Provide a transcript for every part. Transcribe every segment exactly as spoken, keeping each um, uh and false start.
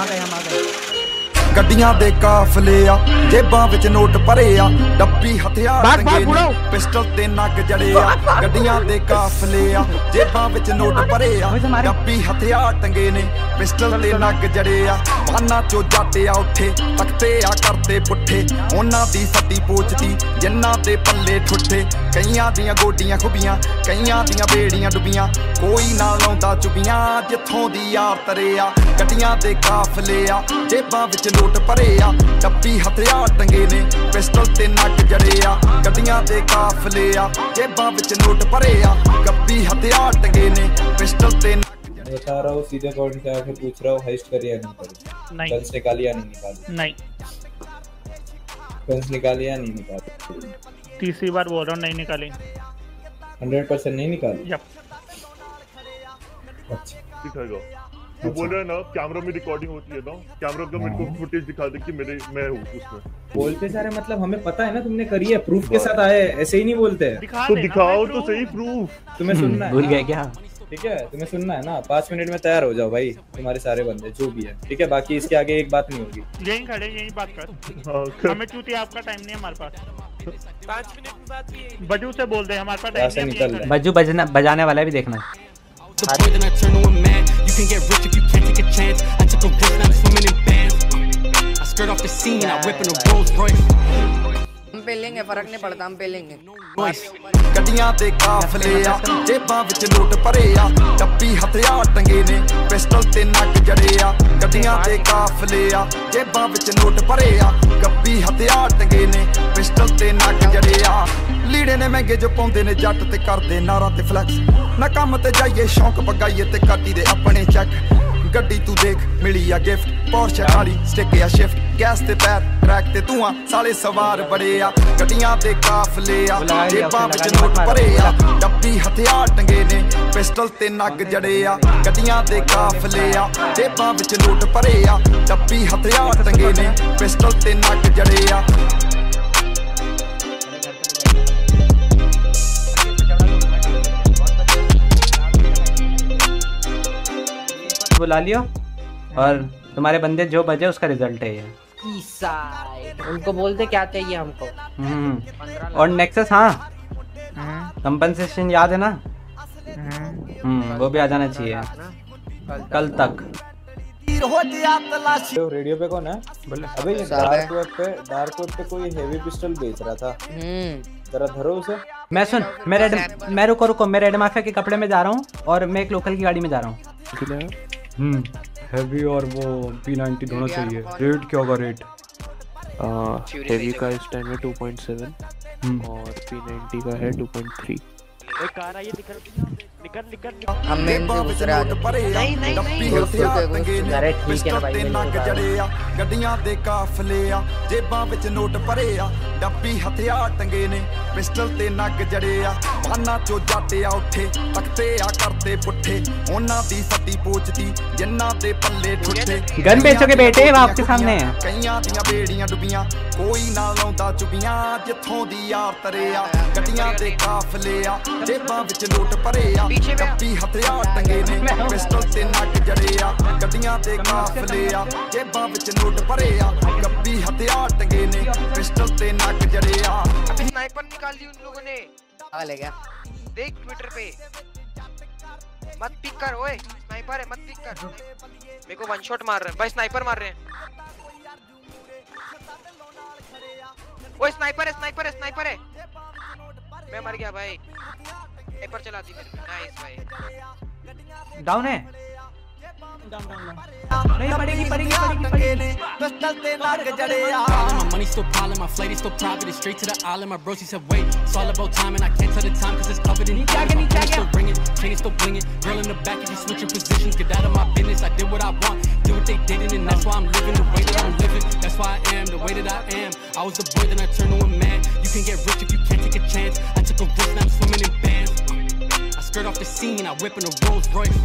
आ गए हम आ गए। गड्डियां दे काफले आ, जेबां विच नोट भरे आ, डब्बी हथियार रंगे पिस्टल ते नग जड़े आ। गड्डियां दे काफले आ, जेबां विच नोट भरे आ, डब्बी हथियार टंगे ने पिस्टल ते नग जड़े आ। बाना चो जाटे आ उठे, तकते आ करते पुठे, ओना दी सटी पोचती जिन्ना दे पल्ले ठुठे। कईयां दियां गोडियां खुबियां, कईयां दियां बेड़ियां डुबियां, कोई ना लाउंदा चुबियां जिथों दी यार तरेया। गड्डियां दे काफले आ, जेबां विच नोट भरे आ, डब्बी हथियार टंगे ने पिस्टल ते नग जड़े आ। गड्डियां दे काफले आ, जेबां विच नोट भरे आ, डब्बी हथियार टंगे ने पिस्टल ते नग जड़े। बता रहा हूं सीधे पॉइंट पे आके पूछ रहा हूं, हाइस्ट करिए नहीं करी, नहीं गन निकालिया नहीं निकाली, नहीं गन निकालिया नहीं निकाली, तीसरी बार बोल रहा हूँ नहीं निकाली, हंड्रेड परसेंट नहीं निकाली। यप। अच्छा दिखा दो। तू बोल रहा है ना कैमरा में रिकॉर्डिंग होती है ना, कैमरा का मेरे को फुटेज दिखा दे कि मेरे मैं हूँ उसमें। बोलते सारे मतलब हमें पता है ना तुमने करी है, प्रूफ के साथ आए, ऐसे ही नहीं बोलते हैं। तो दिखाओ तो सही प्रूफ। तुम्हें सुनना है, भूल गए क्या? ठीक है तुम्हें सुनना है ना, पाँच मिनट में तैयार हो जाओ भाई, तुम्हारे सारे बंदे जो भी है। ठीक है बाकी इसके आगे एक बात नहीं होगी, यहीं खड़े यहीं बात कर। हमें चूती आपका टाइम नहीं है हमारे पास, पाँच मिनट में बात ये बजू से बोल दे हमारे पास टाइम नहीं है। बजू बजना बजाने वाला भी देखना। हम पे लेंगे, फर्क नहीं पड़ता हम पे लेंगे। गड्डियां दे काफले आ, जेबां विच नोट भरे आ, डब्बी हथियार टंगे ने पिस्टल ते नग जड़े आ। गड्डियां दे काफले आ, जेबां विच नोट भरे आ, डब्बी हथियार टंगे ने पिस्टल ते नग जड़े आ। लीड़े ने महंगे जो पाउंदे ने जट ते करदे नारा ते फ्लैक्स, ना काम ते जाइए शौक बगाइए ते काटी दे अपने चेक। गड्डी तू देख मिली आ गिफ्ट, पोर्शे वाली स्टिक या शिफ्ट, गैस ते पैर ट्रैक ते धुआं साले सवार बड़े आ। गड्डियां दे काफले आ, जेबां विच नोट भरे आ, डब्बी हथियार टंगे ने पिस्टल ते नग जड़े आ। गड्डियां दे काफले आ, जेबां विच नोट भरे आ, डब्बी हथियार टंगे ने पिस्टल ते नग जड़े आ। बुला लियो और तुम्हारे बंदे जो बजे उसका रिजल्ट है ये। उनको बोलते क्या चाहिए हमको और नेक्सस। हाँ कंपनसेशन याद है ना, वो भी आ जाना चाहिए कल तक। तो रेडियो पे कौन है? अबे ये डार्क वेब पे डार्क वेब पे कोई हेवी पिस्टल बेच रहा था, जरा धरो उसे। मैं सुन मैं रेड मैं रुको रुको मैं रेड माफिया के कपड़े में जा रहा हूँ और मैं एक लोकल की गाड़ी में जा रहा हूँ। हम्म हेवी और वो पी नाइंटी दोनों चाहिए। रेट क्या होगा? रेट हेवी का इस टाइम है टू पॉइंट सेवन और पी नाइंटी का है टू पॉइंट थ्री। एक कार आई निकल निकल निकल हमने दूसरा नहीं नहीं नहीं अरे ठीक है भाई। गड्डियां दे काफले आ, जेबां विच नोट भरे आ, डब्बी हथियार टंगे ने पिस्टल ते नग जड़े आ। बाना चो जाटे आ उठे, तकते आ करते पुठे, ओना दी सटी पोचती जिन्ना दे पल्ले ठुठे। गन बेचोगे बेटे आपके सामने? कईयां दियां बेड़ियां डुबियां, कोई ना लाउंदा चुबियां जिथों दी यार तरे आ। गड्डियां दे काफले आ, जेबां विच नोट भरे आ, डब्बी हथियार टंगे ने पिस्टल ते नग जड़े आ। गड्डियां दे काफले आ, जेबां विच नोट भरे आ, डब्बी हथियार टंगे ने पिस्टल ते नग जड़े आ। अभी स्नाइपर निकाल ली उन लोगों ने, आ ले गया देख ट्विटर पे। मत पिक कर ओए, स्नाइपर है मत पिक कर। मेरे को वन शॉट मार रहे हैं भाई, स्नाइपर मार रहे हैं। ओए स्नाइपर है स्नाइपर है स्नाइपर है। मैं मर गया भाई, स्नाइपर चला दी मेरे पे। नाइस भाई डाउन है। डाउन डाउन नहीं पड़ेगी पड़ेगी पड़ेगी बस चलते नाग जड़े। Money still piling, my flight is still private, it's straight to the island. My bro, she said wait, it's all about time and I can't tell the time cause it's covered in diamonds. My phone still ringing, chain is still blinging, girl in the back and she switching positions. Get out of my business, I did what I want, did what they didn't, and that's why I'm living the way that I'm living. That's why I am the way that I am. I was the boy then I turned to a man. You can get rich if you can't take a chance. I took a risk and I'm swimming in bands. I skirt off the scene, I whip in a Rolls Royce,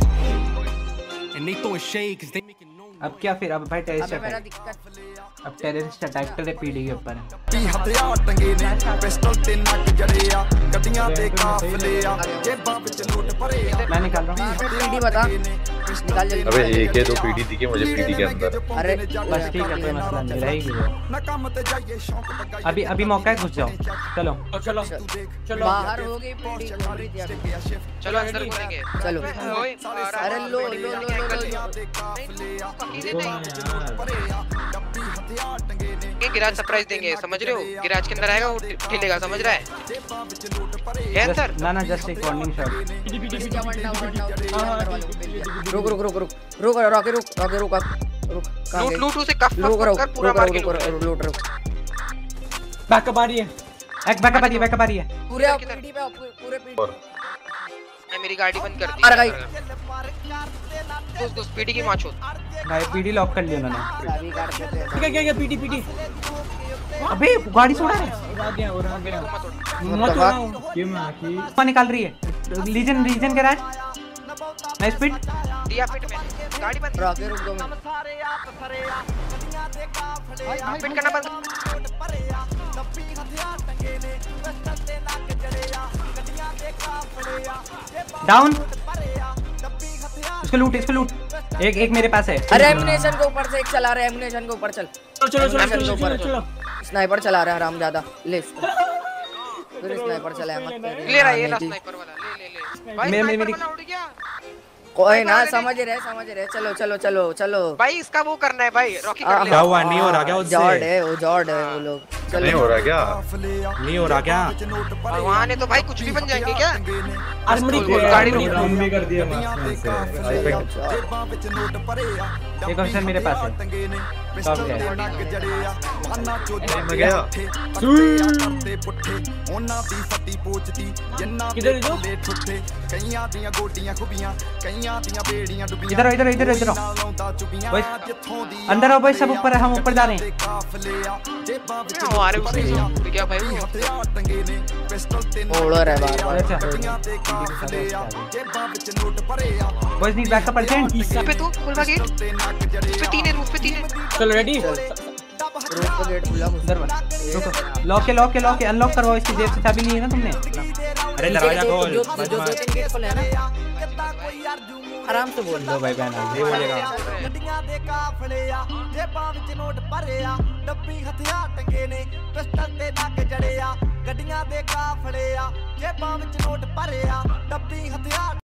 and they throwing shade cause they making. अब क्या फिर? अब भाई terrorist attack, अब terrorist attack तेरे PD के ऊपर है। ती हथियार टंगे ने पिस्टल ते नग जड़े आ। गड्डियां दे काफले आ, जेबां विच नोट भरे आ। मैं निकाल रहा हूं पीडी बता। अबे एक दो पीडी दिखे मुझे पीडी के अंदर। अरे बस ठीक है, कोई मसला नहीं रहेगी। अभी अभी मौका है, घुस जाओ। चलो चलो चलो बाहर हो गई पीडी, चलो अंदर घुसेंगे। चलो अरे लो लो लो, ये गिराज सरप्राइज देंगे, समझ रहे हो? गिराज के अंदर आएगा वो ठेलेगा, समझ रहा है? है सर ना ना जस्ट एक वार्निंग शॉट। रुक रुक रुक रुक रुक रॉके रुक रॉके रुक रुक लूट लूट उसे कफ कर पूरा मार के लूट। रुक बैकअप आ रही है, एक बैकअप आ रही है, बैकअप आ रही है पूरे पीडी पे, पूरे पीडी। मैं मेरी गाड़ी बंद कर दी। अरे भाई उस उस पीडी की मार छोड़ भाई, पीडी लॉक कर लिया उन्होंने। ठीक है, क्या क्या पीडी पीडी। अबे गाड़ी से आ गया और आ गया मत उड़ाओ ये मां की। पानी निकाल रही है लीजन रीजन के राज। नाइस पिट दिया पिट में गाड़ी बंद। आगे रुक दो मैं सारे आप सारे गलियां दे काफले पिट करना बंद। दब्बी हथियार टंगे ने वस्त्र ते लाके जड़ेया गलियां दे काफले डाउन। इसको लूट इसको लूट। एक एक मेरे पास है। अरे एमुनेशन के ऊपर से एक चला रहा है, एमुनेशन के ऊपर। चल चलो चलो चलो स्नाइपर चला रहा है हरामजादा। ले फिर स्नाइपर चलाया मत ले रहा है ये स्नाइपर वाला। ले ले ले भाई मेरी उड़ गया। कोई ना समझ रहे समझ रहे। चलो चलो चलो चलो भाई इसका वो करना है भाई। रॉकी कर ले जाओ। नहीं हो रहा क्या उससे? जॉर्ड है वो, जॉर्ड है वो लोग। चलो नहीं हो रहा क्या? नहीं हो रहा क्या? भगवान ने तो भाई कुछ भी बन जाएंगे क्या? अरे गाड़ी रोक मम्मी कर दिया मां। एक ऑप्शन मेरे पास है। इधर इधर इधर इधर अंदर आओ भाई, सब ऊपर है, हम ऊपर जा रहे हैं। रेडी लॉक के लॉक के लॉक के अनलॉक करवाओ। इसकी जेब से चाबी नहीं है ना तुमने? अरे दरवाजा खोल। जो जो दो तीन गेट खोले है ना, आराम से बोल दो भाई बहन। ये बोलेगा गड्डियां दे काफलेया जेबां विच नोट भरेया डब्बी हथियार टंगे ने पिस्टल ते नाक जड़ेया गड्डियां दे काफलेया जेबां विच नोट भरेया डब्बी हथियार।